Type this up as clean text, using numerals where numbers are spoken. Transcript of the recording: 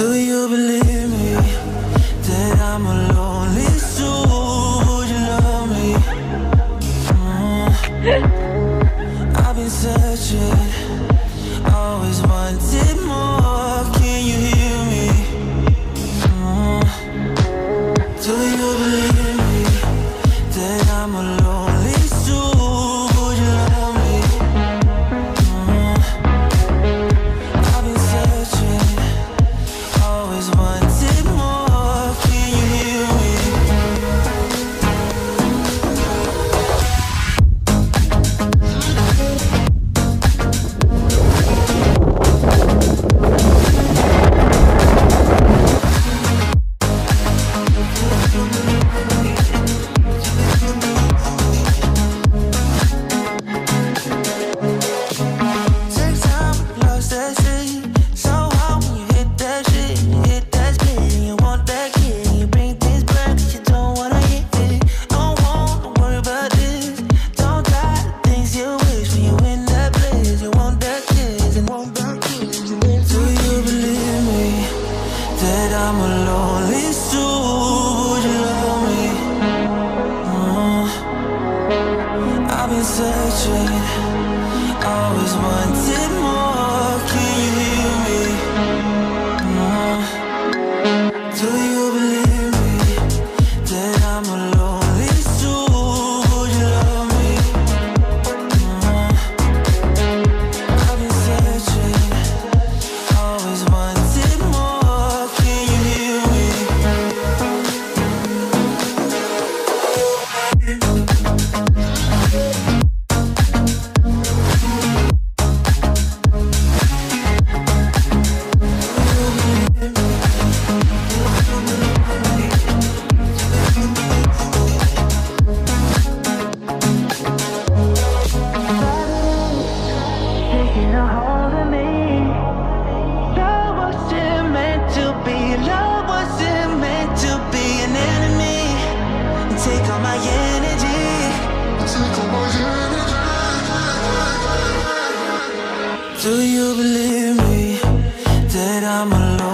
Do you believe me that I'm a lonely soul? Would you love me? I've been searching, always wanted more. Can you hear me? Do you believe me that I'm a lonely soul? Would you love me? I've been searching, always wanted more. Can you hear me? Takes time to lose that shit. So hard when you hit that shit. Hit that split, you want that kid. You bring things back, but you don't wanna hit it. Don't want to worry about this. Don't die the things you wish when you in that place. You want that kid and want that kid. Do you believe me that I'm a lonely soul? Would you love me? I've been searching. Always wanted more. Can you hear me? Do you believe me that I'm a lonely soul? Would you love me? I've been searching, always wanted more. Can you hear me? Taking a hold of me. Love wasn't meant to be. Love wasn't meant to be an enemy. You take all my energy. You take all my energy. Do you believe me that I'm alone?